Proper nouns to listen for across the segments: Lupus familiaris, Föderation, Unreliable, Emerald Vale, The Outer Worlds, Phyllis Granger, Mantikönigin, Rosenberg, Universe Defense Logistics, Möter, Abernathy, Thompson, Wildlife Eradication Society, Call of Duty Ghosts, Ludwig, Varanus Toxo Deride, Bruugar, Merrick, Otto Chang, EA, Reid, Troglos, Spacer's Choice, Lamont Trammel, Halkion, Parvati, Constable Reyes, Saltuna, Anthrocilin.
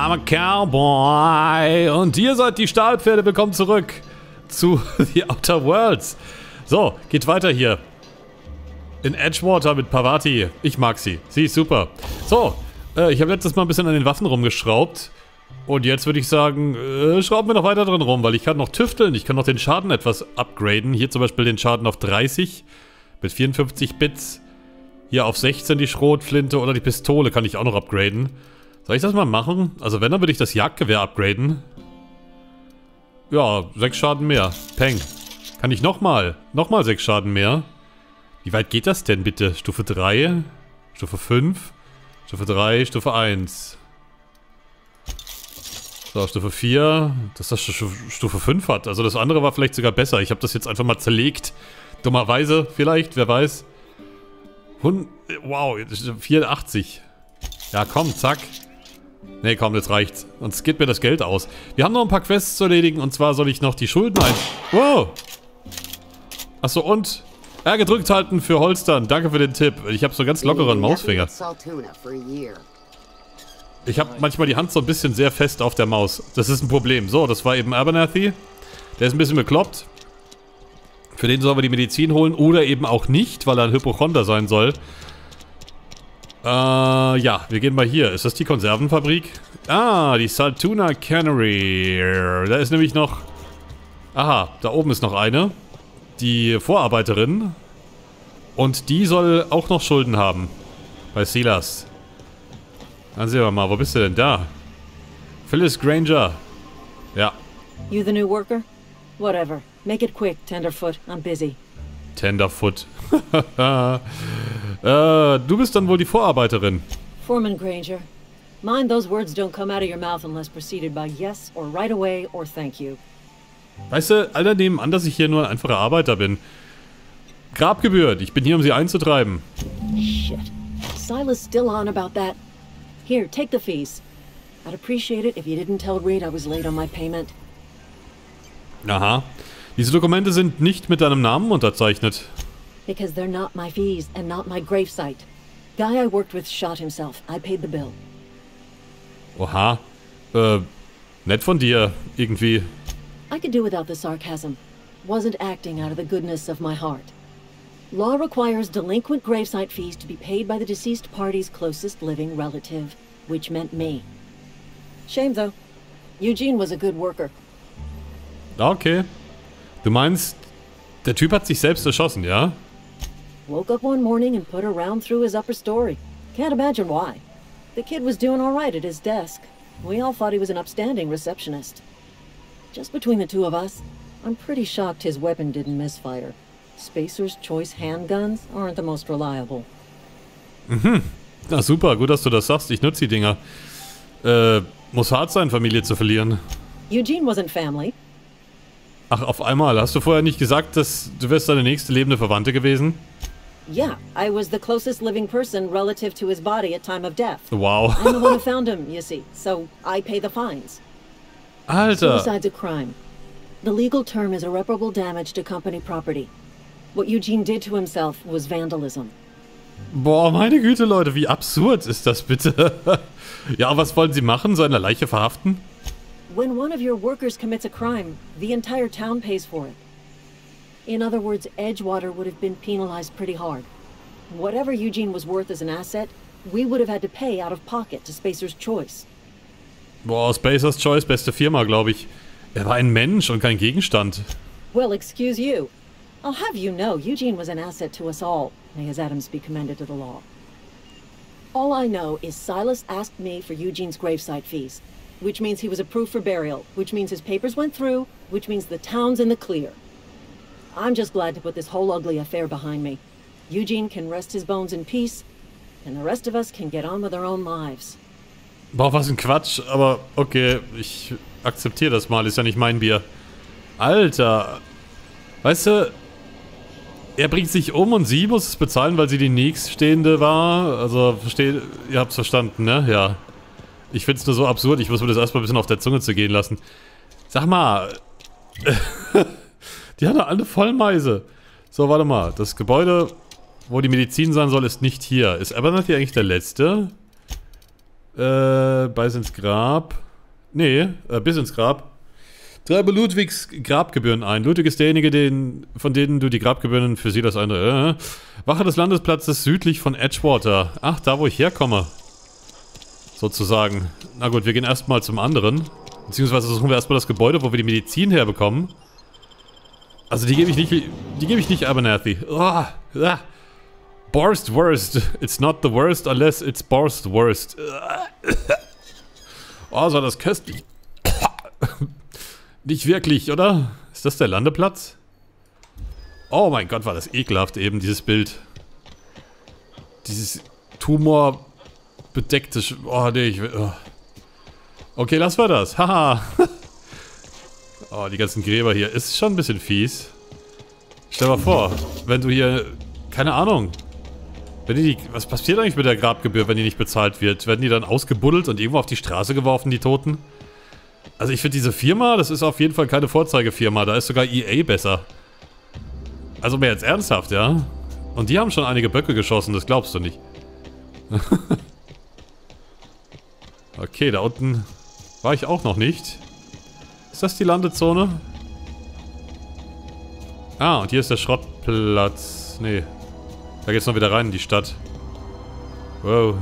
I'm a Cowboy. Und ihr seid die Stahlpferde. Willkommen zurück zu The Outer Worlds. So, geht weiter hier. In Edgewater mit Parvati. Ich mag sie. Sie ist super. So, ich habe letztes Mal ein bisschen an den Waffen rumgeschraubt. Und jetzt würde ich sagen, schrauben wir noch weiter drin rum, weil ich kann noch tüfteln. Ich kann noch den Schaden etwas upgraden. Hier zum Beispiel den Schaden auf 30 mit 54 Bits. Hier auf 16 die Schrotflinte oder die Pistole kann ich auch noch upgraden. Soll ich das mal machen? Also wenn, dann würde ich das Jagdgewehr upgraden. Ja, 6 Schaden mehr. Peng. Kann ich nochmal? Nochmal 6 Schaden mehr. Wie weit geht das denn bitte? Stufe 3? Stufe 5? Stufe 3? Stufe 1? So, Stufe 4. Dass das Stufe 5 hat. Also das andere war vielleicht sogar besser. Ich habe das jetzt einfach mal zerlegt. Dummerweise vielleicht, wer weiß. Wow, 84. Ja, komm, zack. Nee, komm, jetzt reicht's. Sonst geht mir das Geld aus. Wir haben noch ein paar Quests zu erledigen. Und zwar soll ich noch die Schulden ein... Wow! Achso, und... R gedrückt halten für Holstern. Danke für den Tipp. Ich habe so ganz lockeren Mausfinger. Ich habe manchmal die Hand so ein bisschen sehr fest auf der Maus. Das ist ein Problem. So, das war eben Abernathy. Der ist ein bisschen bekloppt. Für den sollen wir die Medizin holen oder eben auch nicht, weil er ein Hypochonder sein soll. Ja, wir gehen mal hier. Ist das die Konservenfabrik? Ah, die Saltuna Cannery. Da ist nämlich noch... Aha, da oben ist noch eine. Die Vorarbeiterin. Und die soll auch noch Schulden haben. Bei Silas. Dann sehen wir mal, wo bist du denn da? Phyllis Granger. Ja. You the new worker? Whatever. Make it quick, Tenderfoot. I'm busy. Tenderfoot. Du bist dann wohl die Vorarbeiterin. Foreman Granger. Mind those words don't come out of your mouth unless preceded by yes or right away or thank you. Weißt du, alle nehmen an, dass ich hier nur ein einfacher Arbeiter bin. Grabgebühr. Ich bin hier, um sie einzutreiben. Shit. Silas still on about that. Here, take the fees. I'd appreciate it if you didn't tell Reid I was late on my payment. Aha. Diese Dokumente sind nicht mit deinem Namen unterzeichnet. Because they're not my fees and not my gravesite. Guy I worked with shot himself. I paid the bill. Oha. Nett von dir irgendwie. I could do without the sarcasm. Wasn't acting out of the goodness of my heart. Law requires delinquent gravesite fees to be paid by the deceased party's closest living relative, which meant me. Shame though. Eugene was a good worker. Okay. Du meinst, der Typ hat sich selbst erschossen, ja? Woke up one morning and put a round through his upper story. Can't imagine why. The kid was doing all right at his desk. We all thought he was an upstanding receptionist. Just between the two of us, I'm pretty shocked his weapon didn't misfire. Spacer's Choice handguns aren't the most reliable. Mhm. Na super, gut, dass du das sagst. Ich nutze die Dinger. Muss hart sein, Familie zu verlieren. Eugene wasn't family. Ach, auf einmal. Hast du vorher nicht gesagt, dass du wärst deine nächste lebende Verwandte gewesen? Yeah, I was the closest living person relative to his body at time of death. Wow. I'm the one who found him, you see. So I pay the fines. Alter. Suicide's a crime. The legal term is irreparable damage to company property. What Eugene did to himself was vandalism. Boah, meine Güte, Leute, wie absurd ist das bitte? Ja, was wollen sie machen? Seine Leiche verhaften? When one of your workers commits a crime, the entire town pays for it. In other words, Edgewater would have been penalized pretty hard. Whatever Eugene was worth as an asset, we would have had to pay out of pocket to Spacer's Choice. Boah, Spacer's Choice, beste Firma, glaube ich. Er war ein Mensch und kein Gegenstand. Well, excuse you. I'll have you know, Eugene was an asset to us all. May his atoms be commended to the law. All I know is Silas asked me for Eugene's gravesite fees. Which means he was approved for burial, which means his papers went through, which means the town's in the clear. I'm just glad to put this whole ugly affair behind me. Eugene can rest his bones in peace, and the rest of us can get on with our own lives. Boah, was ein Quatsch, aber okay, ich akzeptiere das mal, ist ja nicht mein Bier. Alter, weißt du, er bringt sich um und sie muss es bezahlen, weil sie die nächststehende war. Also, versteht, ihr habt's verstanden, ne? Ja. Ich find's nur so absurd, ich muss mir das erstmal ein bisschen auf der Zunge zu gehen lassen. Sag mal. Die haben doch alle Vollmeise. So, warte mal. Das Gebäude, wo die Medizin sein soll, ist nicht hier. Ist Abernathy eigentlich der letzte? Bis ins Grab. Nee, bis ins Grab. Treibe Ludwigs Grabgebühren ein. Ludwig ist derjenige, von denen du die Grabgebühren für Silas eintrittst. Wache des Landesplatzes südlich von Edgewater. Ach, da wo ich herkomme. Sozusagen. Na gut, wir gehen erstmal zum anderen. Beziehungsweise suchen wir erstmal das Gebäude, wo wir die Medizin herbekommen. Also die gebe ich nicht, Abernathy. Oh, ah. Borst worst. It's not the worst unless it's borst worst. Oh, so das köstlich. Nicht wirklich, oder? Ist das der Landeplatz? Oh mein Gott, war das ekelhaft eben, dieses Bild. Dieses tumorbedeckte... Oh, nee, ich will... Oh. Okay, lassen wir das. Haha. Oh, die ganzen Gräber hier. Ist schon ein bisschen fies. Stell mal vor, wenn du hier... Keine Ahnung. Wenn die, was passiert eigentlich mit der Grabgebühr, wenn die nicht bezahlt wird? Werden die dann ausgebuddelt und irgendwo auf die Straße geworfen, die Toten? Also ich finde diese Firma, das ist auf jeden Fall keine Vorzeigefirma. Da ist sogar EA besser. Also mehr jetzt ernsthaft, ja? Und die haben schon einige Böcke geschossen, das glaubst du nicht. Okay, da unten war ich auch noch nicht. Ist das die Landezone? Ah, und hier ist der Schrottplatz. Nee. Da geht's noch wieder rein in die Stadt. Wow.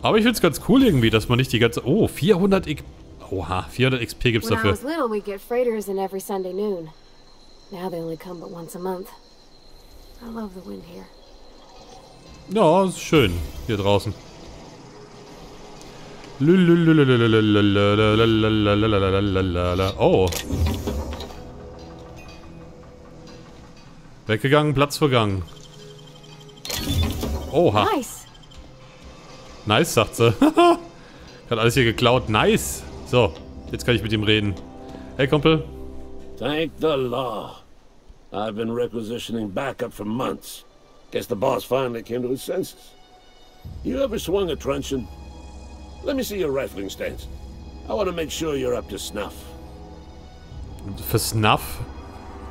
Aber ich find's ganz cool irgendwie, dass man nicht die ganze... Oh, 400 XP... Oha, 400 XP gibt's dafür. Ja, ist schön. Hier draußen. Oh. Weggegangen, Platz vergangen. Oha. Nice, sagt sie. Hat alles hier geklaut. Nice. So, jetzt kann ich mit ihm reden. Hey, Kumpel. Thank the law. I've been requisitioning backup for months. Guess the boss finally came to his senses. You ever swung a truncheon? Let me see your rifling stance. I want to make sure you're up to snuff. Für Snuff?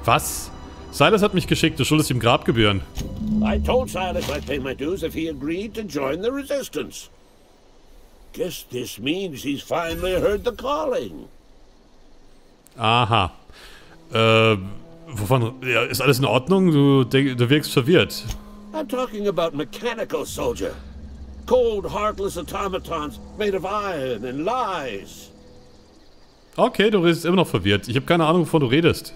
Was? Silas hat mich geschickt, du schuldest ihm Grabgebühren. I told Silas I'd pay my dues if he agreed to join the resistance. Guess this means he's finally heard the calling. Aha. Wovon? Ja, ist alles in Ordnung? Du wirkst verwirrt. I'm talking about mechanical soldier. Cold, heartless automatons made of iron and lies. Okay, du bist immer noch verwirrt. Ich habe keine Ahnung, wovon du redest.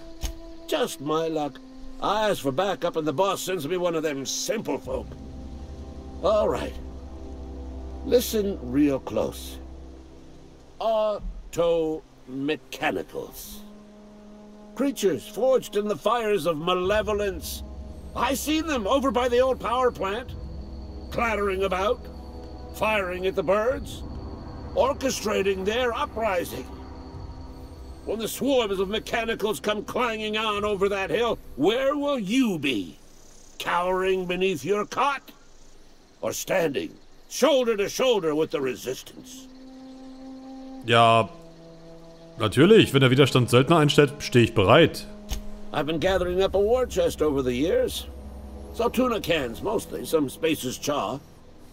Just my luck. I asked for backup and the boss sends me one of them simple folk. All right. Listen real close. Auto-mechanicals. Creatures forged in the fires of malevolence. I seen them over by the old power plant. Clattering about. Firing at the birds. Orchestrating their uprising. When the swarms of mechanicals come clanging on over that hill, where will you be? Cowering beneath your cot? Or standing, shoulder to shoulder with the resistance? Ja, natürlich. Wenn der Widerstand Söldner einstellt, stehe ich bereit. I've been gathering up a war chest over the years. Saltuna cans mostly, some Spacer's Choice,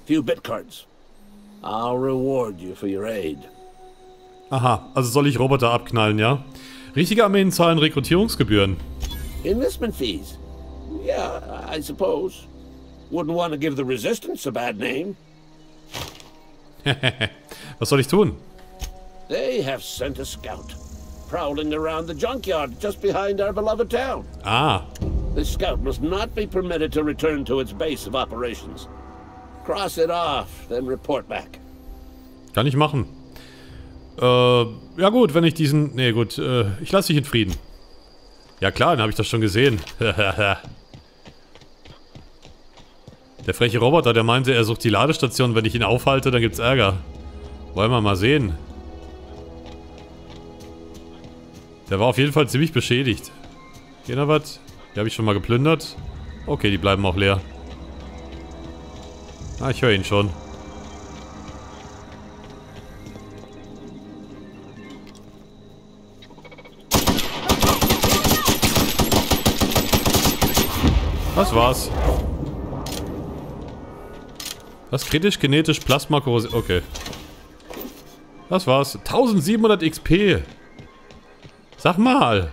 few bit cards. I'll reward you for your aid. Aha, also soll ich Roboter abknallen, ja? Richtige Armeen zahlen Rekrutierungsgebühren. Investment fees. Yeah, I suppose. Wouldn't want to give the resistance a bad name. Was soll ich tun? They have sent a scout, prowling around the junkyard just behind our beloved town. Ah. This scout must not be permitted to return to its base of operations. Cross it off, then report back. Kann ich machen. Ja gut, wenn ich diesen... Nee, gut, ich lasse dich in Frieden. Ja klar, dann habe ich das schon gesehen. Der freche Roboter, der meinte, er sucht die Ladestation. Wenn ich ihn aufhalte, dann gibt's Ärger. Wollen wir mal sehen. Der war auf jeden Fall ziemlich beschädigt. Geht noch was? Die habe ich schon mal geplündert. Okay, die bleiben auch leer. Ah, ich höre ihn schon. Das war's. Was? Kritisch, genetisch, Plasma, Korrosion. Okay. Das war's. 1700 XP. Sag mal.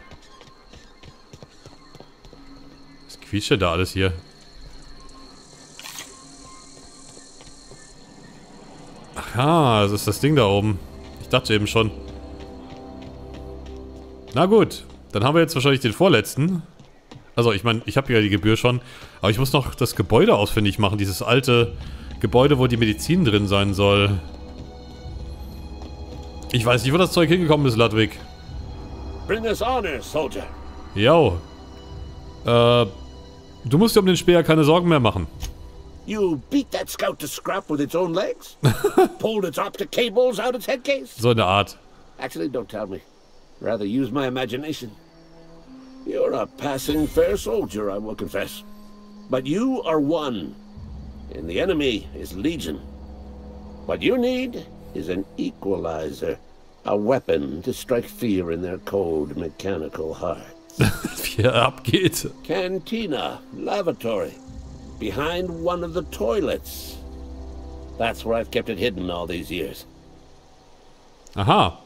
Was quietscht da alles hier? Aha, das ist das Ding da oben. Ich dachte eben schon. Na gut. Dann haben wir jetzt wahrscheinlich den vorletzten. Also ich meine, ich habe ja die Gebühr schon. Aber ich muss noch das Gebäude ausfindig machen. Dieses alte Gebäude, wo die Medizin drin sein soll. Ich weiß nicht, wo das Zeug hingekommen ist, Ludwig. Bring this on, Soldier. Jo. Du musst dir um den Speer keine Sorgen mehr machen. You beat that scout to scrap with its own legs? Pulled its optic cables out its head case? So eine Art. Actually, don't tell me. Rather use my imagination. You're a passing fair soldier, I will confess. But you are one. And the enemy is legion. What you need is an equalizer. A weapon to strike fear in their cold, mechanical hearts. Fear abgeht. Cantina, lavatory. Behind one of the toilets. That's where I've kept it hidden all these years. Aha.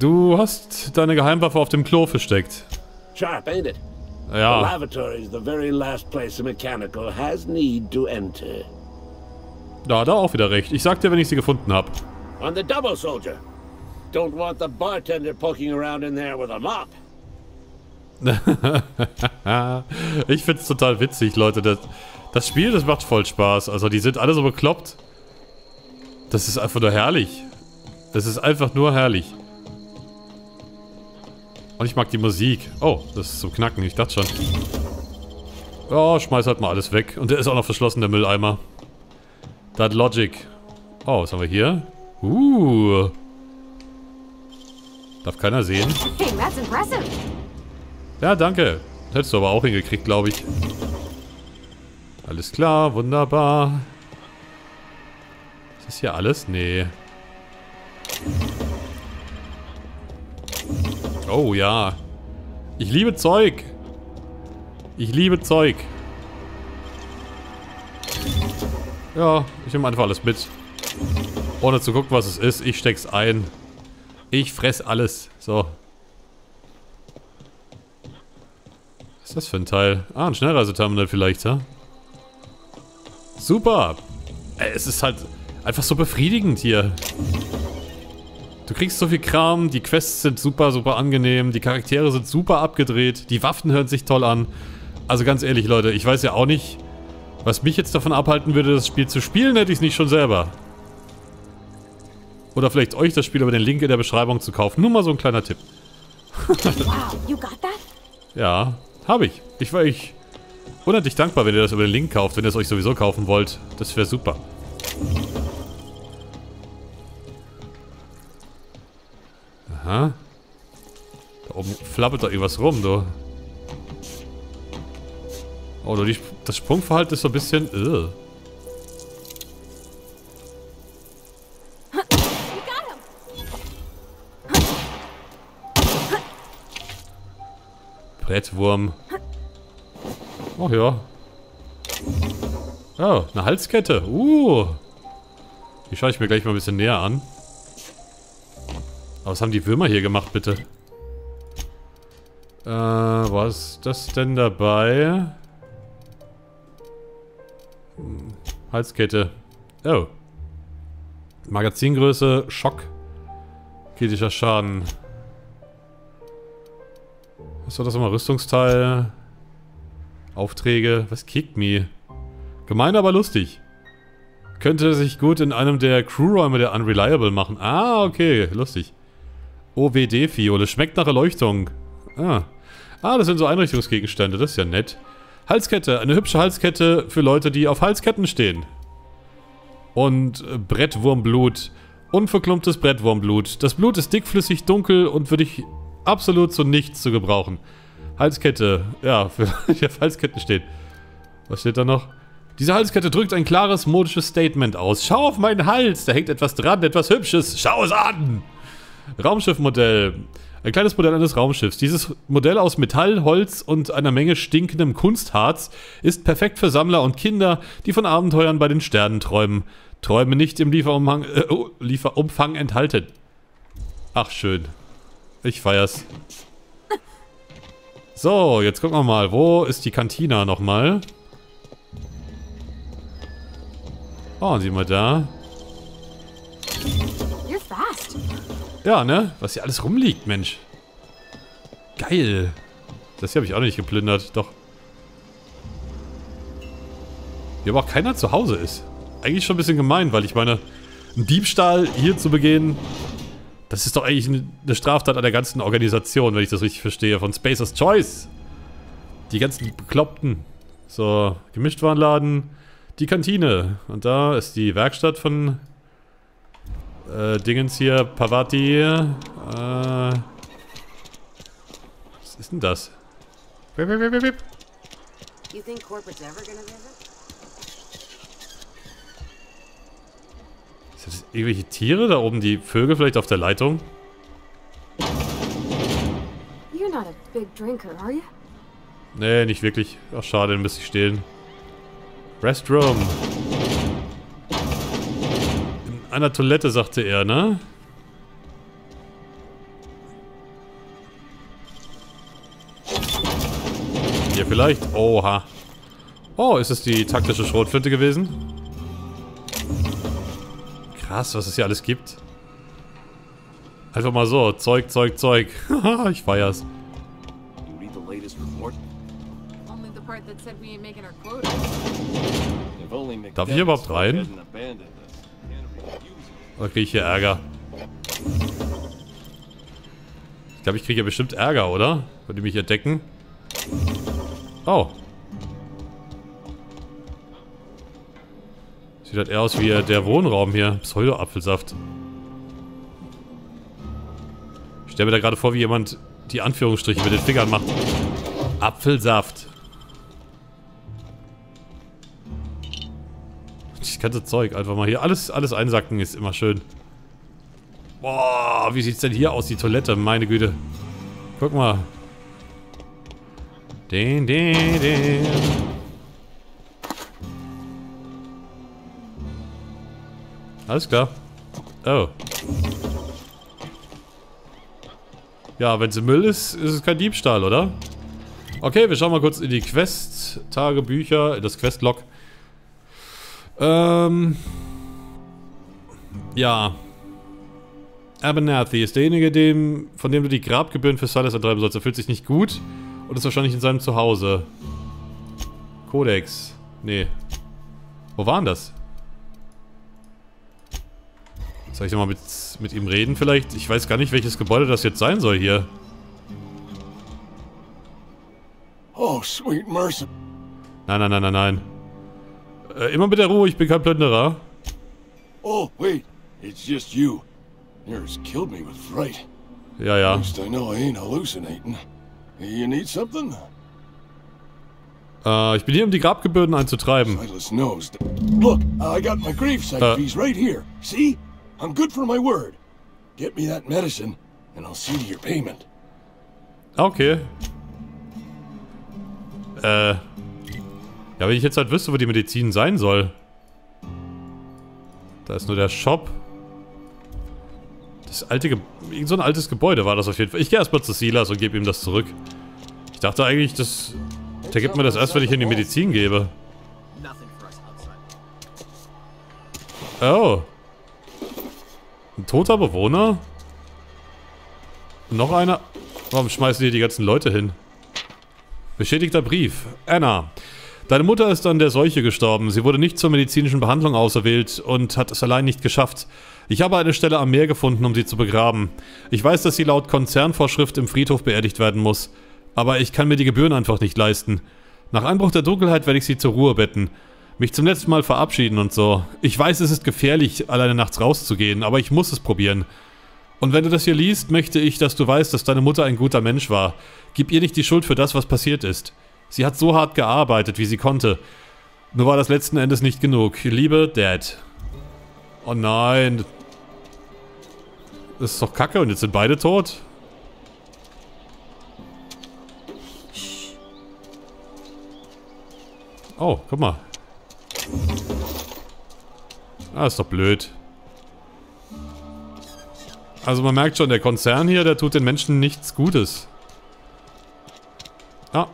Du hast deine Geheimwaffe auf dem Klo versteckt. Sharp, ain't it? Ja. The lavatory is the very last place a mechanical has need to enter. Da auch wieder recht. Ich sag dir, wenn ich sie gefunden hab. On the double, soldier. Don't want the bartender poking around in there with a mop. Ich find's total witzig, Leute. Das Spiel, das macht voll Spaß. Also die sind alle so bekloppt. Das ist einfach nur herrlich. Das ist einfach nur herrlich. Und ich mag die Musik. Oh, das ist zum Knacken. Ich dachte schon. Oh, schmeiß halt mal alles weg. Und der ist auch noch verschlossen, der Mülleimer. That Logic. Oh, was haben wir hier? Darf keiner sehen. Ja, danke. Hättest du aber auch hingekriegt, glaube ich. Alles klar, wunderbar. Ist das hier alles? Nee. Oh ja. Ich liebe Zeug. Ich liebe Zeug. Ja, ich nehme einfach alles mit. Ohne zu gucken, was es ist. Ich steck's ein. Ich fress alles. So. Was ist das für ein Teil? Ah, ein Schnellreiseterminal vielleicht, ja? Super! Es ist halt einfach so befriedigend hier. Du kriegst so viel Kram, die Quests sind super, super angenehm, die Charaktere sind super abgedreht, die Waffen hören sich toll an. Also ganz ehrlich, Leute, ich weiß ja auch nicht, was mich jetzt davon abhalten würde, das Spiel zu spielen, hätte ich es nicht schon selber. Oder vielleicht euch das Spiel über den Link in der Beschreibung zu kaufen. Nur mal so ein kleiner Tipp. Wow, you got that? Ja, habe ich. Ich war euch unendlich dankbar, wenn ihr das über den Link kauft, wenn ihr es euch sowieso kaufen wollt. Das wäre super. Aha. Da oben flappelt doch irgendwas rum, du. Oh, du, das Sprungverhalten ist so ein bisschen... Brettwurm. Oh ja. Oh, eine Halskette. Die schaue ich mir gleich mal ein bisschen näher an. Aber was haben die Würmer hier gemacht, bitte? Was ist das denn dabei? Halskette. Oh. Magazingröße, Schock. Kritischer Schaden. Was war das nochmal? Rüstungsteil. Aufträge. Was kickt mich? Gemein, aber lustig. Könnte sich gut in einem der Crewräume der Unreliable machen. Ah, okay. Lustig. OWD-Fiole. Schmeckt nach Erleuchtung. Ah, das sind so Einrichtungsgegenstände. Das ist ja nett. Halskette. Eine hübsche Halskette für Leute, die auf Halsketten stehen. Und Brettwurmblut. Unverklumptes Brettwurmblut. Das Blut ist dickflüssig, dunkel und würde ich... absolut zu nichts zu gebrauchen. Halskette. Ja, für die auf Halsketten steht. Was steht da noch? Diese Halskette drückt ein klares modisches Statement aus. Schau auf meinen Hals. Da hängt etwas dran. Etwas Hübsches. Schau es an. Raumschiffmodell. Ein kleines Modell eines Raumschiffs. Dieses Modell aus Metall, Holz und einer Menge stinkendem Kunstharz ist perfekt für Sammler und Kinder, die von Abenteuern bei den Sternen träumen. Träume nicht im Lieferumfang enthalten. Ach schön. Ich feier's. So, jetzt gucken wir mal. Wo ist die Kantina nochmal? Oh, sieh mal da. Ja, ne? Was hier alles rumliegt, Mensch. Geil. Das hier habe ich auch nicht geplündert, doch. Hier aber auch keiner zu Hause ist. Eigentlich schon ein bisschen gemein, weil ich meine, einen Diebstahl hier zu begehen, das ist doch eigentlich eine Straftat an der ganzen Organisation, wenn ich das richtig verstehe, von Spacer's Choice. Die ganzen Bekloppten. So, Gemischtwarenladen, die Kantine. Und da ist die Werkstatt von... Dingens hier, Parvati. Was ist denn das? Bip, bip, bip, bip. Sind das irgendwelche Tiere da oben? Die Vögel vielleicht auf der Leitung? Nee, nicht wirklich. Ach, schade, dann müsste ich stehen. Restroom. An der Toilette, sagte er, ne? Hier vielleicht? Oha. Oh, ist es die taktische Schrotflinte gewesen? Krass, was es hier alles gibt. Einfach mal so. Zeug, Zeug, Zeug. Haha, ich feier's. Darf ich hier überhaupt rein? Oder kriege ich hier Ärger? Ich glaube, ich kriege hier bestimmt Ärger, oder? Wenn die mich entdecken. Oh. Sieht halt eher aus wie der Wohnraum hier. Pseudo-Apfelsaft. Ich stelle mir da gerade vor, wie jemand die Anführungsstriche mit den Fingern macht. Apfelsaft. Ganze Zeug, einfach mal hier. Alles einsacken ist immer schön. Boah, wie sieht's denn hier aus, die Toilette? Meine Güte. Guck mal. Den. Alles klar. Oh. Ja, wenn es Müll ist, ist es kein Diebstahl, oder? Okay, wir schauen mal kurz in die Quest-Tagebücher, in das Questlog. Ja. Abernathy ist derjenige, von dem du die Grabgebühren für Silas eintreiben sollst. Er fühlt sich nicht gut und ist wahrscheinlich in seinem Zuhause. Kodex. Nee. Wo waren das? Soll ich nochmal mit ihm reden vielleicht? Ich weiß gar nicht, welches Gebäude das jetzt sein soll hier. Oh, sweet mercy. Nein. Immer mit der Ruhe, ich bin kein Plünderer. Oh, wait, it's just you. Nearest killed me with fright. Ja. At least I know I ain't hallucinating. You need something? Ich bin hier, um die Grabgebühren einzutreiben. Silas knows. Look, I got my gravesite fees right here. See? I'm good for my word. Get me that medicine and I'll see to your payment. Okay. Ja, wenn ich jetzt halt wüsste, wo die Medizin sein soll. Da ist nur der Shop. Das alte Gebäude. So ein altes Gebäude war das auf jeden Fall. Ich gehe erstmal zu Silas und gebe ihm das zurück. Ich dachte eigentlich, der gibt mir das erst, wenn ich ihm die Medizin gebe. Oh. Ein toter Bewohner? Noch einer? Warum schmeißen die ganzen Leute hin? Beschädigter Brief. Anna. Deine Mutter ist an der Seuche gestorben. Sie wurde nicht zur medizinischen Behandlung auserwählt und hat es allein nicht geschafft. Ich habe eine Stelle am Meer gefunden, um sie zu begraben. Ich weiß, dass sie laut Konzernvorschrift im Friedhof beerdigt werden muss. Aber ich kann mir die Gebühren einfach nicht leisten. Nach Einbruch der Dunkelheit werde ich sie zur Ruhe betten. Mich zum letzten Mal verabschieden und so. Ich weiß, es ist gefährlich, alleine nachts rauszugehen, aber ich muss es probieren. Und wenn du das hier liest, möchte ich, dass du weißt, dass deine Mutter ein guter Mensch war. Gib ihr nicht die Schuld für das, was passiert ist. Sie hat so hart gearbeitet, wie sie konnte. Nur war das letzten Endes nicht genug. Liebe Dad. Oh nein. Das ist doch kacke und jetzt sind beide tot. Oh, guck mal. Ah, ist doch blöd. Also man merkt schon, der Konzern hier, der tut den Menschen nichts Gutes. Ah.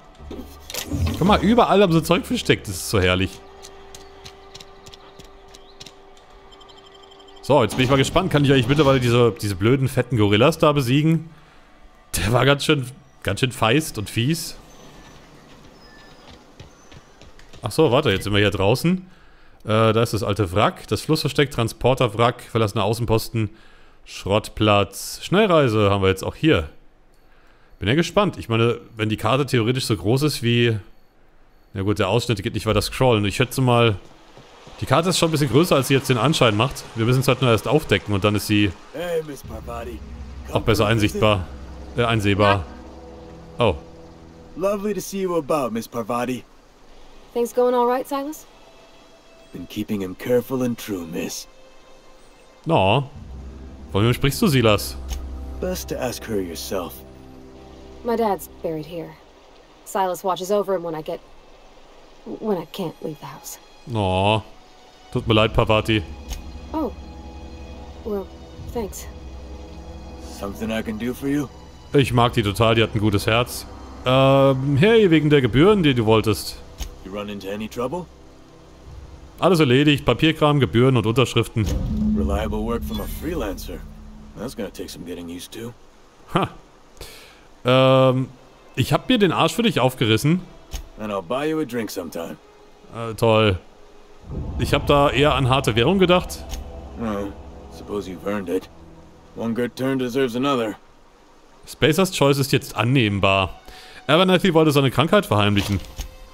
Guck mal, überall haben sie Zeug versteckt. Das ist so herrlich. So, jetzt bin ich mal gespannt. Kann ich eigentlich mittlerweile diese blöden, fetten Gorillas da besiegen? Der war ganz schön feist und fies. Ach so, warte, jetzt sind wir hier draußen. Da ist das alte Wrack, das Flussversteck, Transporterwrack, verlassener Außenposten, Schrottplatz. Schnellreise haben wir jetzt auch hier. Bin ja gespannt. Ich meine, wenn die Karte theoretisch so groß ist wie... Na gut, der Ausschnitt geht nicht weiter scrollen. Ich schätze mal... Die Karte ist schon ein bisschen größer, als sie jetzt den Anschein macht. Wir müssen es halt nur erst aufdecken und dann ist sie auch besser einsehbar. Oh. Lovely to see you about, Miss Parvati. Things going all right, Silas? Been keeping him careful and true, Miss. No. Von wem sprichst du, Silas? Best to ask her yourself. My dad's buried here. Silas watches over him when I can't leave the house. No. Tut mir leid, Parvati. Oh. Well, thanks. Something I can do for you? Ich mag die total, die hat ein gutes Herz. Hey, wegen der Gebühren, die du wolltest. You run into any trouble? Alles erledigt, Papierkram, Gebühren und Unterschriften. Reliable work from a freelancer. That's gonna take some getting used to. Ha. Ich hab mir den Arsch für dich aufgerissen. And I'll buy you a drink sometime. Toll. Ich hab da eher an harte Währung gedacht. Oh, suppose you've earned it. One good turn deserves another. Spacer's Choice ist jetzt annehmbar. Abernathy wollte seine Krankheit verheimlichen.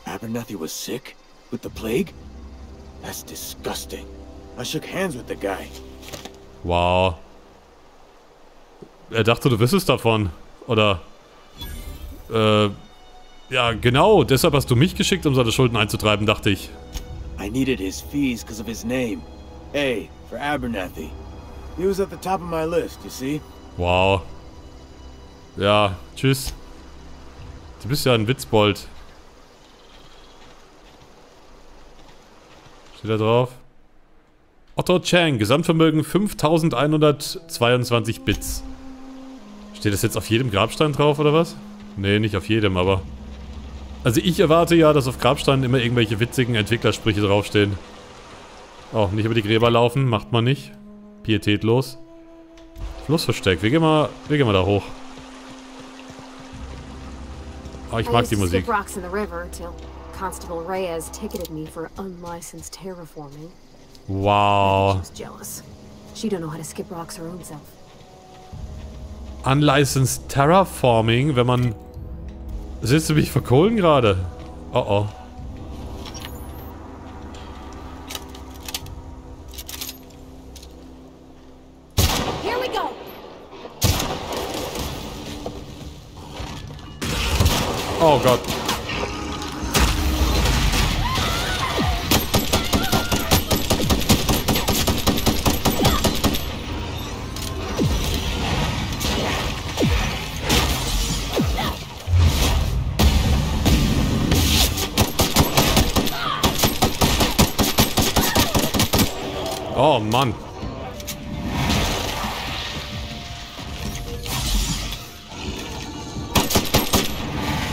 Abernathy was sick? With the plague? That's disgusting. I shook hands with the guy. Wow. Er dachte, du wüsstest davon. Oder... ja, genau. Deshalb hast du mich geschickt, um seine Schulden einzutreiben, dachte ich. I needed his fees because of his name. Hey, for Abernathy. He was at the top of my list, you see? Wow. Ja, tschüss. Du bist ja ein Witzbold. Steht da drauf? Otto Chang, Gesamtvermögen 5122 Bits. Steht das jetzt auf jedem Grabstein drauf, oder was? Nee, nicht auf jedem, aber... Also ich erwarte ja, dass auf Grabsteinen immer irgendwelche witzigen Entwicklersprüche draufstehen. Oh, nicht über die Gräber laufen, macht man nicht. Pietätlos. Flussversteck, wir gehen mal da hoch. Oh, ich mag die Musik. Ich rocks in the river till Constable Reyes ticketed me for unlicensed terraforming. Wow. She's jealous. She don't know how to skip rocks her own self. Unlicensed terraforming, wenn man... Sitzt du mich vor Kohlen gerade? Oh oh. Here we go. Oh Gott. Oh Mann.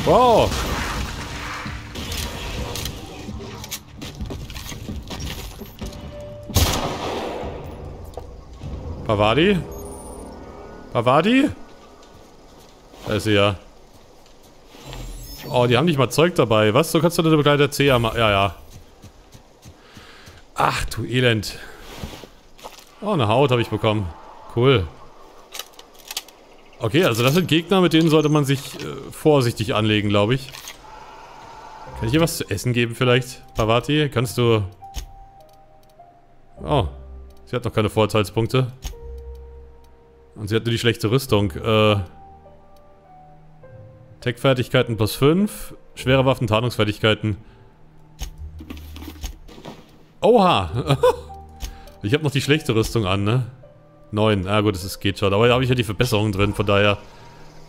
Wow. Parvati? Parvati? Da ist sie ja. Oh, die haben nicht mal Zeug dabei. Was? So kannst du deine Begleiter C ja machen. Ja, ja. Ach, du Elend. Oh, eine Haut habe ich bekommen. Cool. Okay, also das sind Gegner, mit denen sollte man sich vorsichtig anlegen, glaube ich. Kann ich hier was zu essen geben vielleicht? Parvati, kannst du... Oh, sie hat noch keine Vorteilspunkte. Und sie hat nur die schlechte Rüstung. Tech-Fertigkeiten plus 5. Schwere Waffen, Tarnungsfertigkeiten. Oha! Ich habe noch die schlechte Rüstung an, ne? 9. Ah gut, das geht schon. Aber da habe ich ja die Verbesserung drin, von daher.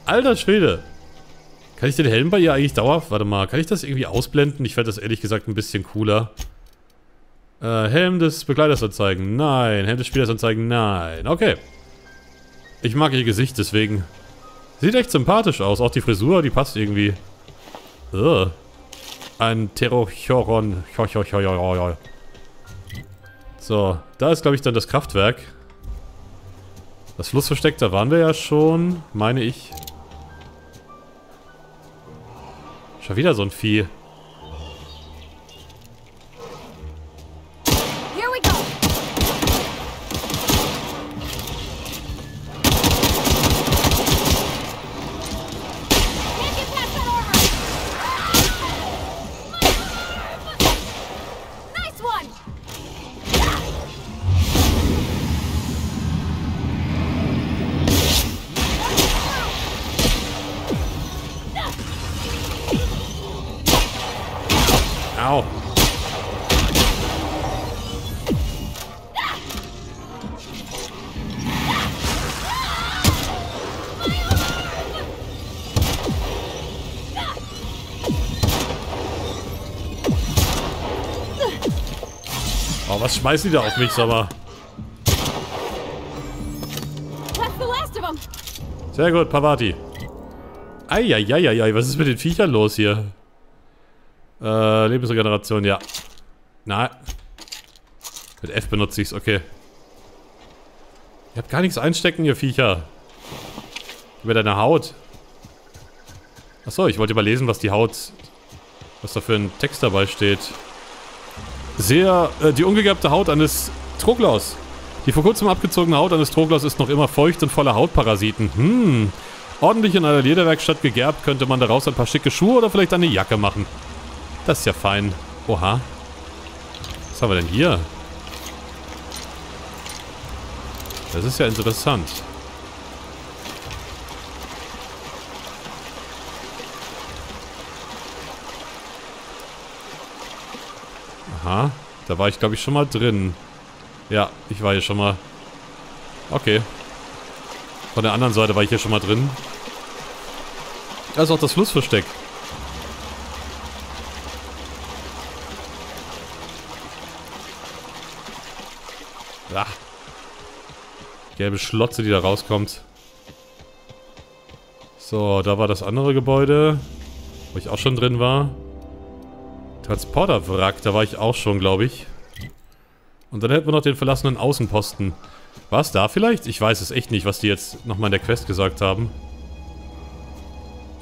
Alter Schwede! Kann ich den Helm bei ihr eigentlich dauerhaft? Warte mal, kann ich das irgendwie ausblenden? Ich fände das ehrlich gesagt ein bisschen cooler. Helm des Begleiters anzeigen. Nein. Helm des Spielers anzeigen. Nein. Okay. Ich mag ihr Gesicht, deswegen. Sieht echt sympathisch aus. Auch die Frisur, die passt irgendwie. Ein Terrorchoron. So, da ist, glaube ich, dann das Kraftwerk. Das Flussversteck, da waren wir ja schon, meine ich. Schon wieder so ein Vieh. Was schmeißen die da auf mich, sag mal? Sehr gut, Parvati. Eieieiei, was ist mit den Viechern los hier? Lebensregeneration, ja. Nein. Mit F benutze ich's, okay. Ihr habt gar nichts einstecken, ihr Viecher. Über deine Haut. Achso, ich wollte mal lesen, was die Haut... was da für ein Text dabei steht. Die ungegerbte Haut eines Troglos. Die vor kurzem abgezogene Haut eines Troglos ist noch immer feucht und voller Hautparasiten. Ordentlich in einer Lederwerkstatt gegerbt, könnte man daraus ein paar schicke Schuhe oder vielleicht eine Jacke machen. Das ist ja fein. Oha. Was haben wir denn hier? Das ist ja interessant. Aha, da war ich, glaube ich, schon mal drin. Ja, ich war hier schon mal. Okay. Von der anderen Seite war ich hier schon mal drin. Da ist auch das Flussversteck. Ach. Gelbe Schlotze, die da rauskommt. So, da war das andere Gebäude, wo ich auch schon drin war. Transporterwrack, da war ich auch schon, glaube ich. Und dann hätten wir noch den verlassenen Außenposten. War es da vielleicht? Ich weiß es echt nicht, was die jetzt nochmal in der Quest gesagt haben.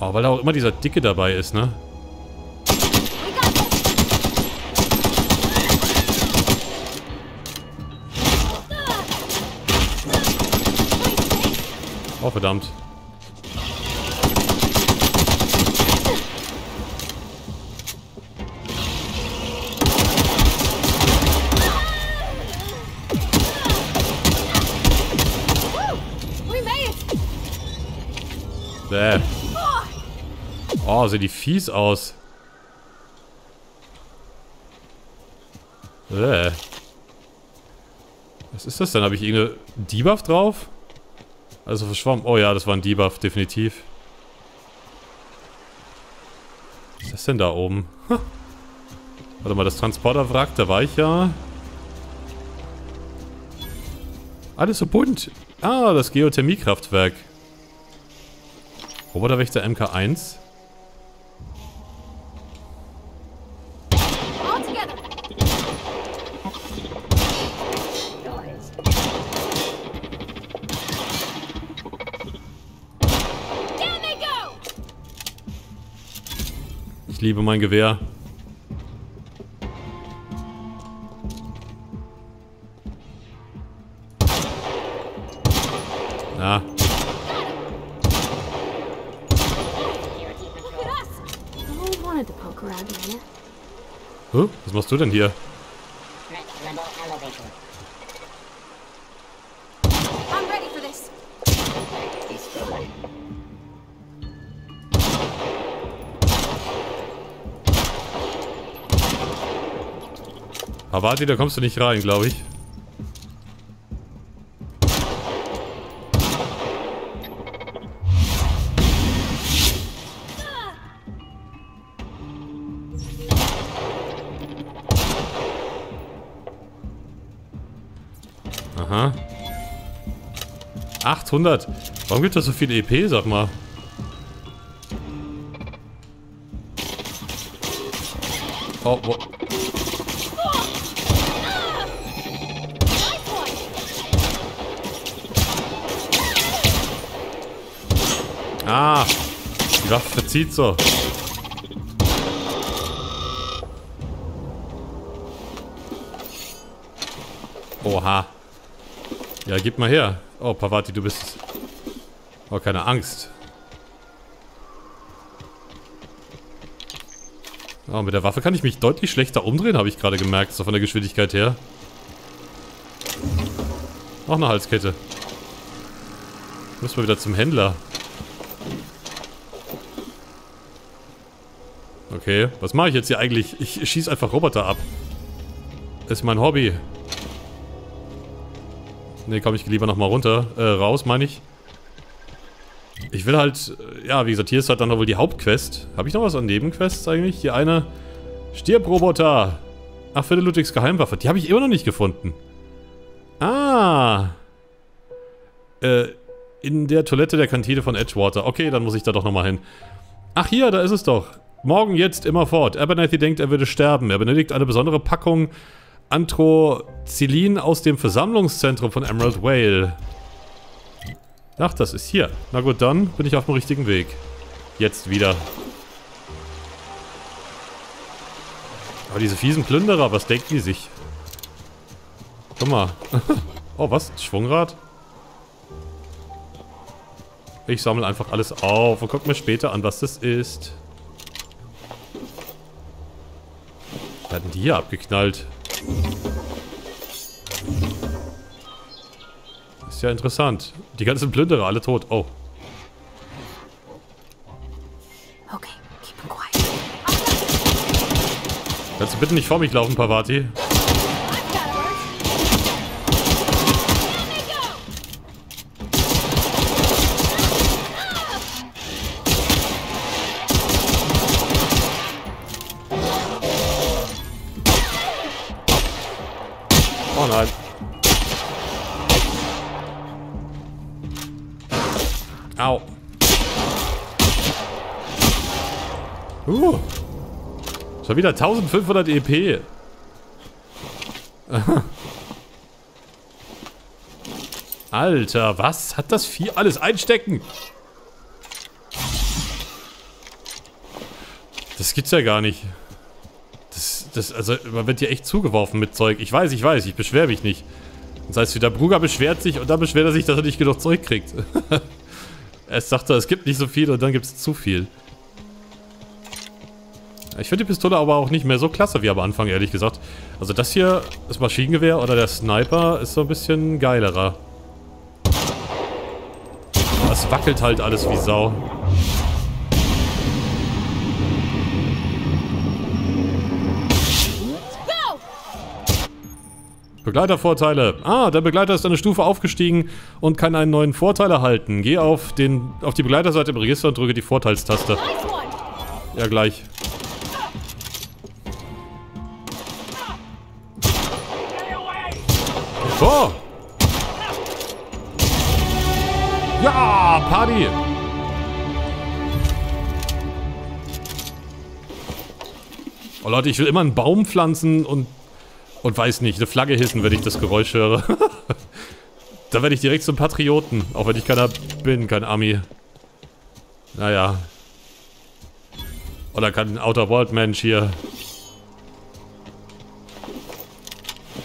Oh, weil da auch immer dieser Dicke dabei ist, ne? Oh, verdammt. Bäh. Oh, sehen die fies aus. Bäh. Was ist das denn? Habe ich irgendeine Debuff drauf? Also verschwommen. Oh ja, das war ein Debuff, definitiv. Was ist das denn da oben? Ha. Warte mal, das Transporterwrack, da war ich ja. Alles so bunt. Ah, das Geothermiekraftwerk. Roboterwächter MK1. Ich liebe mein Gewehr. Na. Huh? Was machst du denn hier? Parvati, da kommst du nicht rein, glaube ich. 800. Warum gibt das so viele EP, sag mal? Oh, wo? Ah, die Waffe verzieht so. Oha. Ja, gib mal her. Oh, Parvati, du bist es. Oh, keine Angst. Oh, mit der Waffe kann ich mich deutlich schlechter umdrehen, habe ich gerade gemerkt. So von der Geschwindigkeit her. Auch eine Halskette. Müssen wir wieder zum Händler. Okay, was mache ich jetzt hier eigentlich? Ich schieße einfach Roboter ab. Das ist mein Hobby. Ne, komm, ich lieber nochmal runter. Raus, meine ich. Ich will halt, ja, wie gesagt, hier ist halt dann wohl die Hauptquest. Habe ich noch was an Nebenquests eigentlich? Hier eine. Stirb-Roboter! Ach, für Ludwigs Geheimwaffe. Die habe ich immer noch nicht gefunden. Ah! In der Toilette der Kantine von Edgewater. Okay, dann muss ich da doch nochmal hin. Ach, hier, da ist es doch. Morgen jetzt, immer fort. Abernathy denkt, er würde sterben. Er benötigt eine besondere Packung Anthrocilin aus dem Versammlungszentrum von Emerald Vale. Ach, das ist hier. Na gut, dann bin ich auf dem richtigen Weg. Jetzt wieder. Aber diese fiesen Plünderer, was denken die sich? Guck mal. Oh, was? Schwungrad? Ich sammle einfach alles auf und guck mir später an, was das ist. Was hatten die hier abgeknallt? Ist ja interessant. Die ganzen Plünderer, alle tot. Oh. Okay, keep him quiet. Kannst du bitte nicht vor mich laufen, Parvati? Oh nein. Au. Schon wieder 1500 EP. Alter, was hat das Vieh alles einstecken? Das gibt's ja gar nicht. Also, man wird hier echt zugeworfen mit Zeug. Ich weiß, ich beschwere mich nicht. Das heißt, wieder Bruugar beschwert sich und dann beschwert er sich, dass er nicht genug Zeug kriegt. Erst sagt er, es gibt nicht so viel und dann gibt es zu viel. Ich finde die Pistole aber auch nicht mehr so klasse wie am Anfang, ehrlich gesagt. Also das hier, das Maschinengewehr oder der Sniper, ist so ein bisschen geilerer. Das wackelt halt alles wie Sau. Begleitervorteile. Ah, der Begleiter ist eine Stufe aufgestiegen und kann einen neuen Vorteil erhalten. Geh auf die Begleiterseite im Register und drücke die Vorteilstaste. Ja, gleich. Oh! Ja, Party! Oh Leute, ich will immer einen Baum pflanzen und weiß nicht, eine Flagge hissen, wenn ich das Geräusch höre. Da werde ich direkt zum Patrioten. Auch wenn ich keiner bin, kein Ami. Naja. Oder kein Outer World Mensch hier.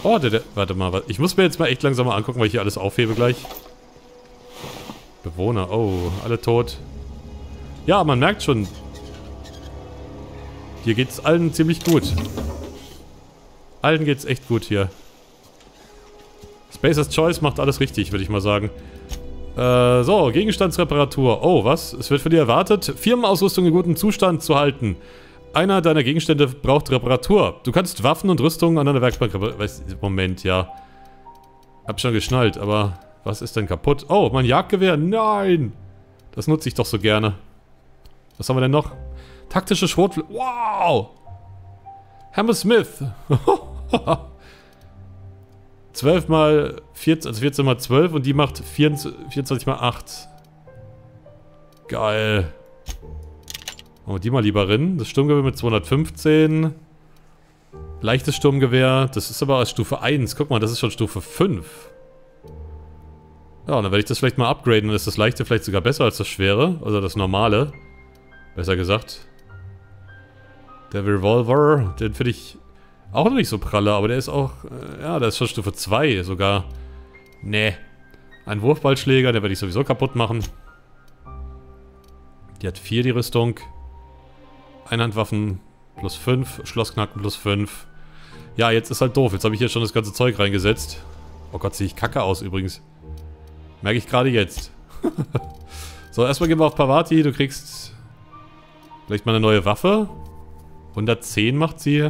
Oh, warte mal. Ich muss mir jetzt mal echt langsam mal angucken, weil ich hier alles aufhebe gleich. Bewohner. Oh, alle tot. Ja, man merkt schon. Hier geht's allen ziemlich gut. Allen geht's echt gut hier. Spacer's Choice macht alles richtig, würde ich mal sagen. So, Gegenstandsreparatur. Oh, was? Es wird von dir erwartet, Firmenausrüstung in gutem Zustand zu halten. Einer deiner Gegenstände braucht Reparatur. Du kannst Waffen und Rüstungen an deiner Werkbank reparieren. Moment, ja. Hab schon geschnallt, aber was ist denn kaputt? Oh, mein Jagdgewehr. Nein! Das nutze ich doch so gerne. Was haben wir denn noch? Taktische Schrotflinte. Wow! Hammersmith. 12 mal 14, also 14 mal 12 und die macht 24 mal 8. Geil. Machen wir die mal lieber rein. Das Sturmgewehr mit 215. Leichtes Sturmgewehr. Das ist aber als Stufe 1. Guck mal, das ist schon Stufe 5. Ja, und dann werde ich das vielleicht mal upgraden. Dann ist das Leichte vielleicht sogar besser als das Schwere. Also das Normale. Besser gesagt. Der Revolver, den finde ich auch noch nicht so pralle, aber der ist auch... ja, der ist schon Stufe 2 sogar. Nee. Ein Wurfballschläger, den werde ich sowieso kaputt machen. Die hat 4, die Rüstung. Einhandwaffen plus 5. Schlossknacken plus 5. Ja, jetzt ist halt doof. Jetzt habe ich hier schon das ganze Zeug reingesetzt. Oh Gott, sehe ich kacke aus übrigens. Merke ich gerade jetzt. So, erstmal gehen wir auf Parvati. Du kriegst vielleicht mal eine neue Waffe. 110 macht sie.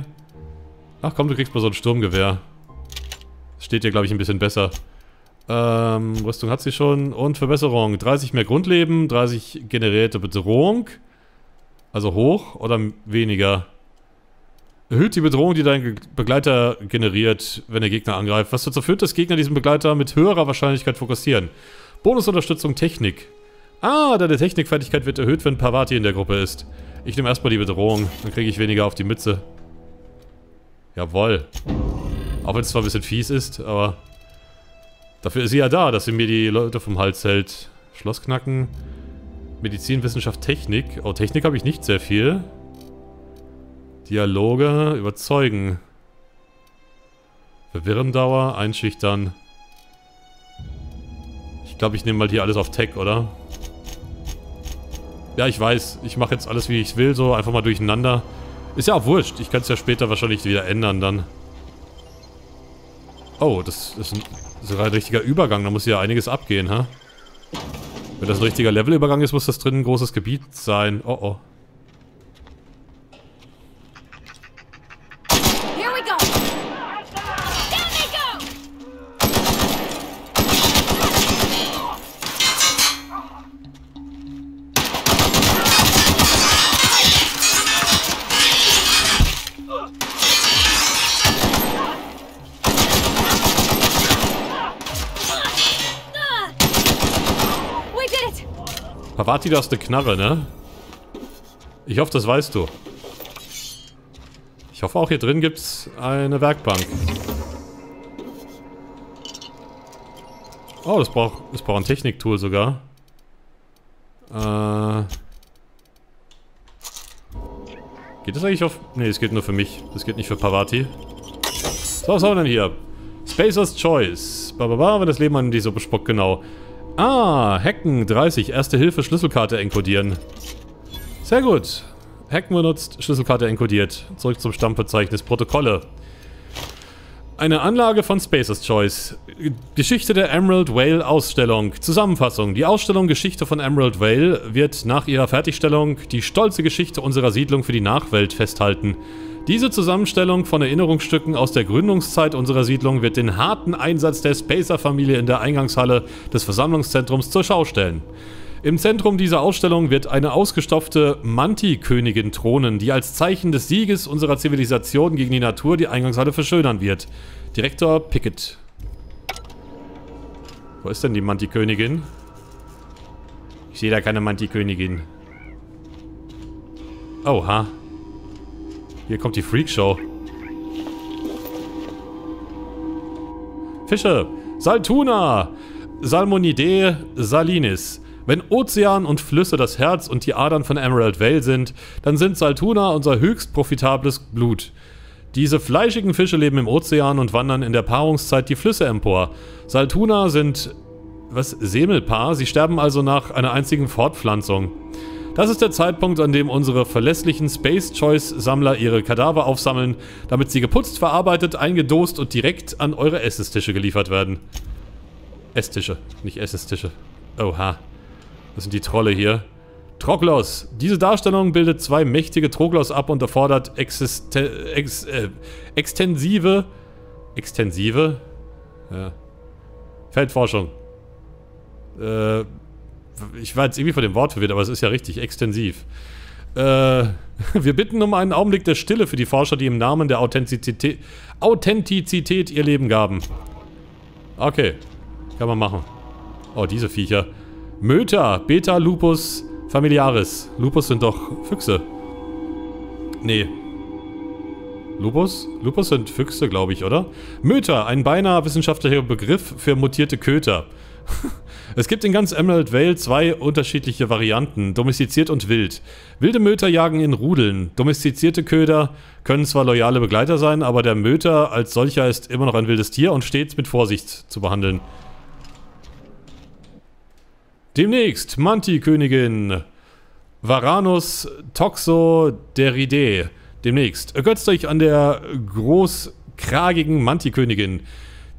Ach komm, du kriegst mal so ein Sturmgewehr. Steht dir, glaube ich, ein bisschen besser. Rüstung hat sie schon. Und Verbesserung. 30 mehr Grundleben, 30 generierte Bedrohung. Also hoch oder weniger. Erhöht die Bedrohung, die dein Begleiter generiert, wenn der Gegner angreift. Was dazu führt, dass Gegner diesen Begleiter mit höherer Wahrscheinlichkeit fokussieren. Bonusunterstützung Technik. Ah, deine Technikfertigkeit wird erhöht, wenn Parvati in der Gruppe ist. Ich nehme erstmal die Bedrohung, dann kriege ich weniger auf die Mütze. Jawoll. Auch wenn es zwar ein bisschen fies ist, aber... Dafür ist sie ja da, dass sie mir die Leute vom Hals hält. Schlossknacken. Medizin, Wissenschaft, Technik. Oh, Technik habe ich nicht sehr viel. Dialoge, überzeugen. Verwirrendauer, einschüchtern. Ich glaube, ich nehme mal hier alles auf Tech, oder? Ja, ich weiß. Ich mache jetzt alles, wie ich will, so einfach mal durcheinander. Ist ja auch wurscht. Ich kann es ja später wahrscheinlich wieder ändern dann. Oh, das ist ein richtiger Übergang. Da muss ja einiges abgehen, ha? Wenn das ein richtiger Levelübergang ist, muss das drin ein großes Gebiet sein. Oh, oh. Parvati, du hast eine Knarre, ne? Ich hoffe, das weißt du. Ich hoffe auch, hier drin gibt's eine Werkbank. Oh, das braucht ein Techniktool sogar. Geht das eigentlich auf... Ne, es geht nur für mich. Das geht nicht für Parvati. So, was haben wir denn hier? Spacer's Choice. Bababa, wenn das Leben an die Suppe spuckt, genau. Ah, Hacken 30, erste Hilfe, Schlüsselkarte enkodieren. Sehr gut. Hacken benutzt, Schlüsselkarte enkodiert. Zurück zum Stammverzeichnis, Protokolle. Eine Anlage von Spacer's Choice. Geschichte der Emerald Vale Ausstellung. Zusammenfassung. Die Ausstellung Geschichte von Emerald Vale wird nach ihrer Fertigstellung die stolze Geschichte unserer Siedlung für die Nachwelt festhalten. Diese Zusammenstellung von Erinnerungsstücken aus der Gründungszeit unserer Siedlung wird den harten Einsatz der Spacer-Familie in der Eingangshalle des Versammlungszentrums zur Schau stellen. Im Zentrum dieser Ausstellung wird eine ausgestopfte Mantikönigin thronen, die als Zeichen des Sieges unserer Zivilisation gegen die Natur die Eingangshalle verschönern wird. Direktor Pickett. Wo ist denn die Mantikönigin? Ich sehe da keine Mantikönigin. Oha. Hier kommt die Freakshow. Fische. Saltuna. Salmonidae salinis. Wenn Ozean und Flüsse das Herz und die Adern von Emerald Vale sind, dann sind Saltuna unser höchst profitables Blut. Diese fleischigen Fische leben im Ozean und wandern in der Paarungszeit die Flüsse empor. Saltuna sind... was? Semelpaar? Sie sterben also nach einer einzigen Fortpflanzung. Das ist der Zeitpunkt, an dem unsere verlässlichen Space-Choice-Sammler ihre Kadaver aufsammeln, damit sie geputzt, verarbeitet, eingedost und direkt an eure Essenstische geliefert werden. Esstische, nicht Essenstische. Oha. Das sind die Trolle hier. Troglos. Diese Darstellung bildet zwei mächtige Troglos ab und erfordert extensive ja. Feldforschung. Ich war jetzt irgendwie von dem Wort verwirrt, aber es ist ja richtig. Extensiv. Wir bitten um einen Augenblick der Stille für die Forscher, die im Namen der Authentizität ihr Leben gaben. Okay. Kann man machen. Oh, diese Viecher. Möter. Beta Lupus familiaris. Lupus sind doch Füchse. Nee. Lupus? Lupus sind Füchse, glaube ich, oder? Möter, ein beinahe wissenschaftlicher Begriff für mutierte Köter. Es gibt in ganz Emerald Vale zwei unterschiedliche Varianten, domestiziert und wild. Wilde Möter jagen in Rudeln. Domestizierte Köder können zwar loyale Begleiter sein, aber der Möter als solcher ist immer noch ein wildes Tier und stets mit Vorsicht zu behandeln. Demnächst Mantikönigin Varanus Toxo Deride. Demnächst ergötzt euch an der großkragigen Mantikönigin,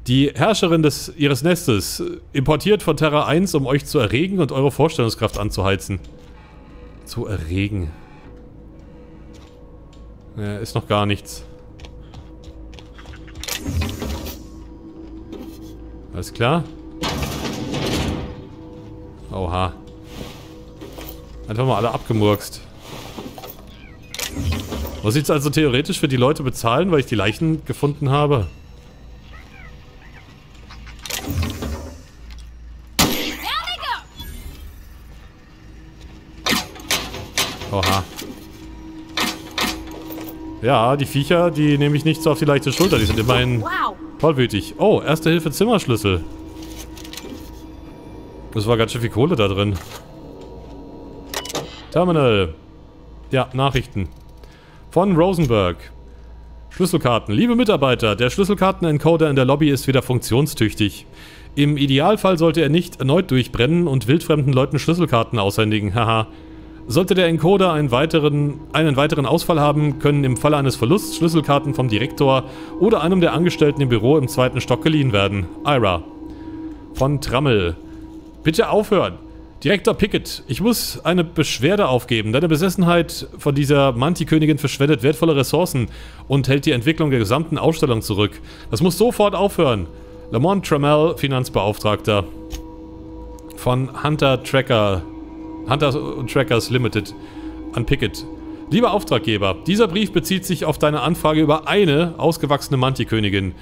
die Herrscherin ihres Nestes, importiert von Terra 1, um euch zu erregen und eure Vorstellungskraft anzuheizen. Zu erregen. Ja, ist noch gar nichts. Alles klar? Oha. Einfach mal alle abgemurkst. Muss ich jetzt also theoretisch für die Leute bezahlen, weil ich die Leichen gefunden habe? Oha. Ja, die Viecher, die nehme ich nicht so auf die leichte Schulter. Die sind immerhin tollwütig. Oh, Erste-Hilfe-Zimmerschlüssel. Das war ganz schön viel Kohle da drin. Terminal. Ja, Nachrichten. Von Rosenberg. Schlüsselkarten. Liebe Mitarbeiter, der Schlüsselkartenencoder in der Lobby ist wieder funktionstüchtig. Im Idealfall sollte er nicht erneut durchbrennen und wildfremden Leuten Schlüsselkarten aushändigen. Haha. Sollte der Encoder einen weiteren Ausfall haben, können im Falle eines Verlusts Schlüsselkarten vom Direktor oder einem der Angestellten im Büro im 2. Stock geliehen werden. Ira. Von Trammel. Bitte aufhören. Direktor Pickett, ich muss eine Beschwerde aufgeben. Deine Besessenheit von dieser Mantikönigin verschwendet wertvolle Ressourcen und hält die Entwicklung der gesamten Ausstellung zurück. Das muss sofort aufhören. Lamont Trammel, Finanzbeauftragter. Von Hunter Trackers Limited an Pickett. Lieber Auftraggeber, dieser Brief bezieht sich auf deine Anfrage über eine ausgewachsene Mantikönigin.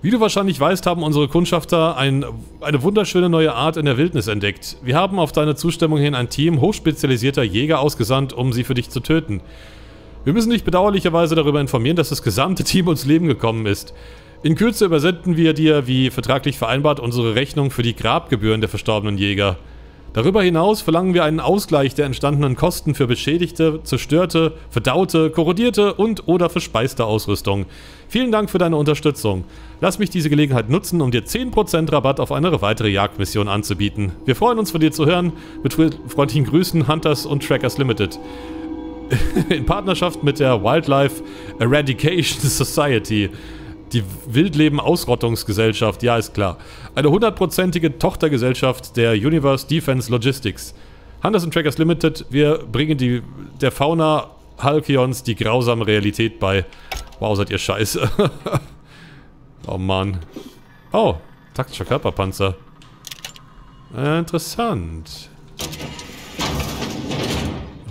Wie du wahrscheinlich weißt, haben unsere Kundschafter eine wunderschöne neue Art in der Wildnis entdeckt. Wir haben auf deine Zustimmung hin ein Team hochspezialisierter Jäger ausgesandt, um sie für dich zu töten. Wir müssen dich bedauerlicherweise darüber informieren, dass das gesamte Team ums Leben gekommen ist. In Kürze übersenden wir dir, wie vertraglich vereinbart, unsere Rechnung für die Grabgebühren der verstorbenen Jäger. Darüber hinaus verlangen wir einen Ausgleich der entstandenen Kosten für beschädigte, zerstörte, verdaute, korrodierte und oder verspeiste Ausrüstung. Vielen Dank für deine Unterstützung. Lass mich diese Gelegenheit nutzen, um dir 10% Rabatt auf eine weitere Jagdmission anzubieten. Wir freuen uns, von dir zu hören. Mit freundlichen Grüßen, Hunters und Trackers Limited. In Partnerschaft mit der Wildlife Eradication Society. Die Wildleben-Ausrottungsgesellschaft, ja, ist klar. Eine 100%ige Tochtergesellschaft der Universe Defense Logistics. Hunters and Trackers Limited, wir bringen der Fauna Halkions die grausame Realität bei. Wow, seid ihr scheiße. Oh Mann. Oh, taktischer Körperpanzer. Interessant.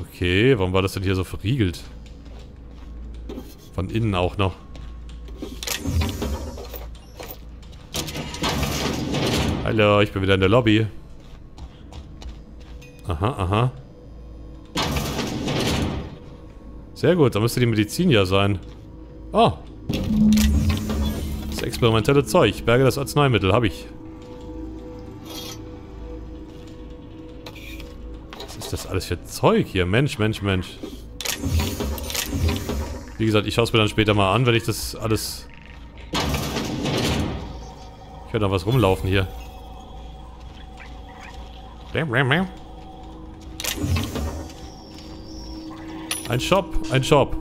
Okay, warum war das denn hier so verriegelt? Von innen auch noch. Hallo, ich bin wieder in der Lobby. Aha, aha. Sehr gut, da müsste die Medizin ja sein. Oh. Das experimentelle Zeug. Berge das Arzneimittel, habe ich. Was ist das alles für Zeug hier? Mensch, Mensch, Mensch. Wie gesagt, ich schaue es mir dann später mal an, wenn ich das alles... Ich höre da was rumlaufen hier. Ein Shop, ein Shop.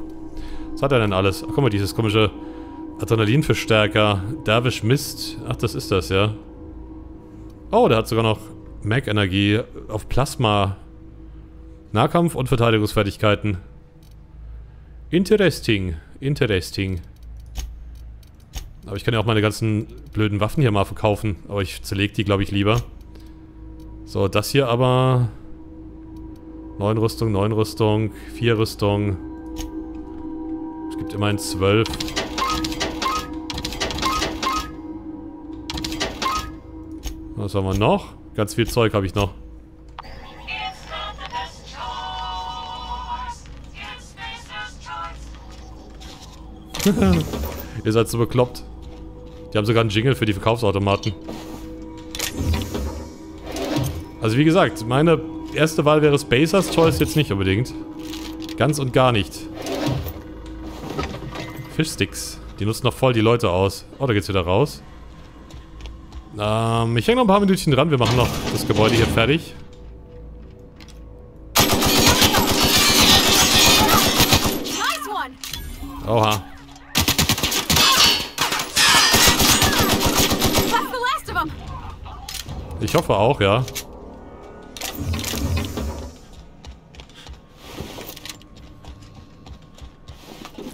Was hat er denn alles? Ach, guck mal, dieses komische Adrenalinverstärker. Derwisch Mist. Ach, das ist das, ja. Oh, der hat sogar noch Mag-Energie auf Plasma. Nahkampf und Verteidigungsfertigkeiten. Interesting, interesting. Aber ich kann ja auch meine ganzen blöden Waffen hier mal verkaufen. Aber ich zerlege die, glaube ich, lieber. So, das hier aber... 9 Rüstung, 4 Rüstung. Es gibt immerhin 12. Was haben wir noch? Ganz viel Zeug habe ich noch. Ihr seid so bekloppt. Die haben sogar einen Jingle für die Verkaufsautomaten. Also wie gesagt, meine erste Wahl wäre Spacer's Choice jetzt nicht unbedingt. Ganz und gar nicht. Fischsticks. Die nutzen noch voll die Leute aus. Oh, da geht's wieder raus. Ich hänge noch ein paar Minütchen dran. Wir machen noch das Gebäude hier fertig. Oha. Ich hoffe auch, ja.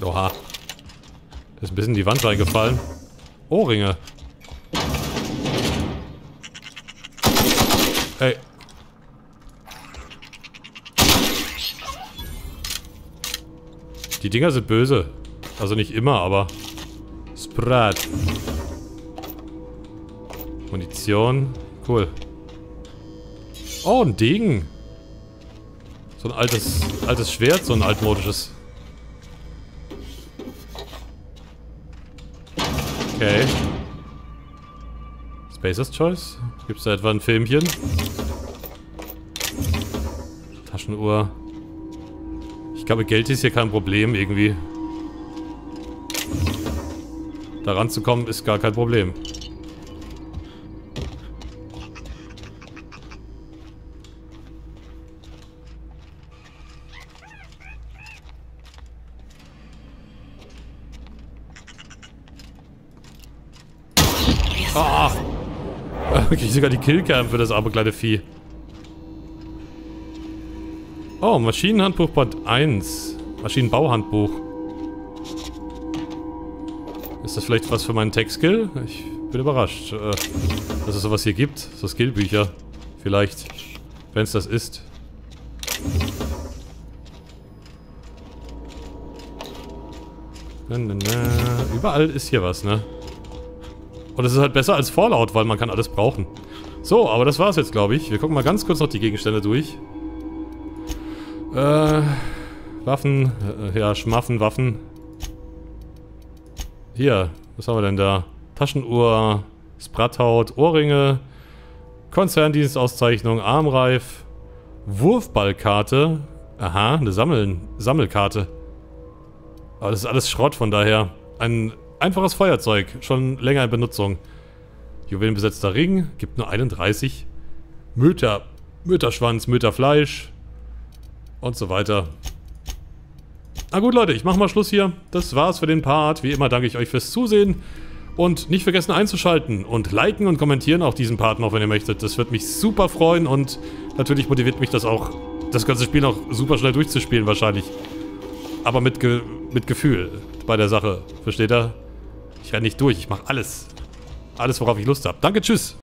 Oha. Ist ein bisschen die Wand reingefallen. Ohrringe. Hey. Die Dinger sind böse. Also nicht immer, aber... Sprat. Munition. Cool. Oh, ein Degen. So ein altes Schwert, so ein altmodisches. Okay. Spacer's Choice? Gibt's da etwa ein Filmchen? Taschenuhr. Ich glaube, Geld ist hier kein Problem irgendwie. Da ranzukommen ist gar kein Problem. Ah! Ich krieg sogar die Killcam für das arme kleine Vieh. Oh, Maschinenhandbuch Band 1. Maschinenbauhandbuch. Ist das vielleicht was für meinen Tech-Skill? Ich bin überrascht, dass es sowas hier gibt. So Skillbücher. Vielleicht. Wenn es das ist. Na, na, na. Überall ist hier was, ne? Und es ist halt besser als Fallout, weil man kann alles brauchen. So, aber das war's jetzt, glaube ich. Wir gucken mal ganz kurz noch die Gegenstände durch. Waffen. Ja, Schmaffen, Waffen. Hier, was haben wir denn da? Taschenuhr, Spratthaut, Ohrringe, Konzerndienstauszeichnung, Armreif, Wurfballkarte. Aha, eine Sammelkarte. Aber das ist alles Schrott, von daher. Ein einfaches Feuerzeug, schon länger in Benutzung. Juwelenbesetzter Ring, gibt nur 31. Möter, Möterschwanz, Möterfleisch und so weiter. Na gut, Leute, ich mache mal Schluss hier. Das war's für den Part. Wie immer danke ich euch fürs Zusehen. Und nicht vergessen einzuschalten und liken und kommentieren auch diesen Part noch, wenn ihr möchtet. Das wird mich super freuen und natürlich motiviert mich das auch, das ganze Spiel noch super schnell durchzuspielen wahrscheinlich. Aber mit Gefühl bei der Sache. Versteht ihr? Ich renne nicht durch, ich mache alles. Alles, worauf ich Lust habe. Danke, tschüss!